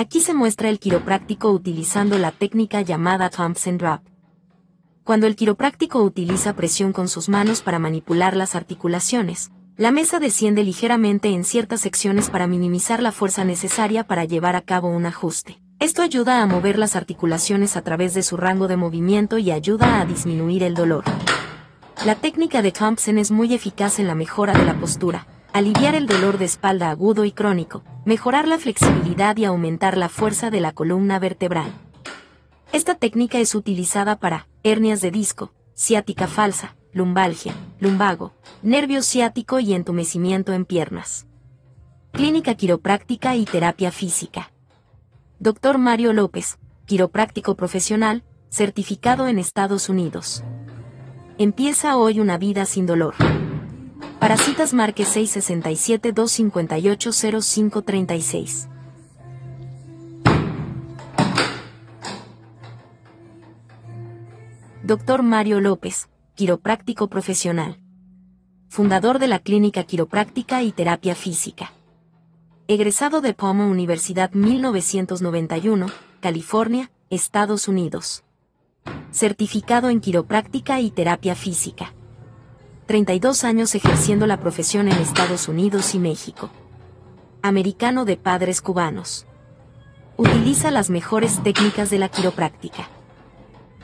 Aquí se muestra el quiropráctico utilizando la técnica llamada Thompson Drop. Cuando el quiropráctico utiliza presión con sus manos para manipular las articulaciones, la mesa desciende ligeramente en ciertas secciones para minimizar la fuerza necesaria para llevar a cabo un ajuste. Esto ayuda a mover las articulaciones a través de su rango de movimiento y ayuda a disminuir el dolor. La técnica de Thompson es muy eficaz en la mejora de la postura, aliviar el dolor de espalda agudo y crónico, mejorar la flexibilidad y aumentar la fuerza de la columna vertebral. Esta técnica es utilizada para hernias de disco, ciática falsa, lumbalgia, lumbago, nervio ciático y entumecimiento en piernas. Clínica quiropráctica y terapia física. Dr. Mario López, quiropráctico profesional, certificado en Estados Unidos. Empieza hoy una vida sin dolor. Para citas marque 667-258-0536. Dr. Mario López, quiropráctico profesional. Fundador de la Clínica Quiropráctica y Terapia Física. Egresado de Pomona Universidad 1991, California, Estados Unidos. Certificado en Quiropráctica y Terapia Física. 32 años ejerciendo la profesión en Estados Unidos y México. Americano de padres cubanos. Utiliza las mejores técnicas de la quiropráctica.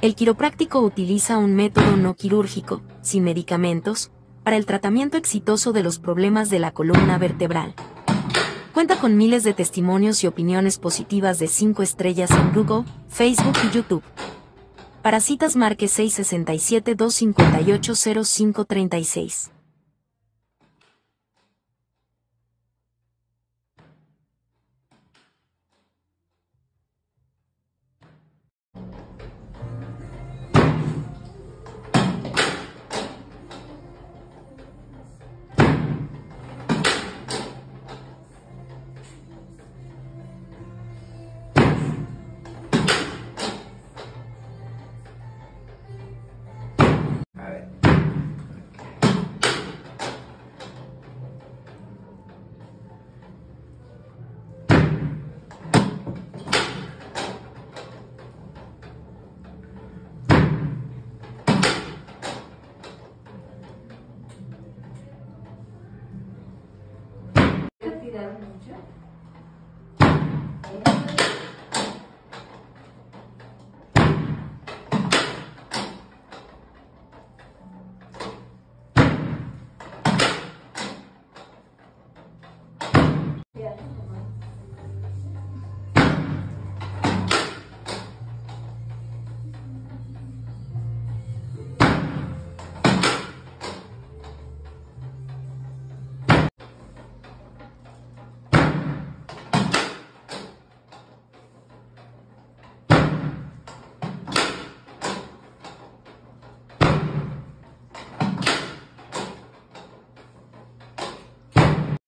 El quiropráctico utiliza un método no quirúrgico, sin medicamentos, para el tratamiento exitoso de los problemas de la columna vertebral. Cuenta con miles de testimonios y opiniones positivas de 5 estrellas en Google, Facebook y YouTube. Para citas marque 667-258-0536.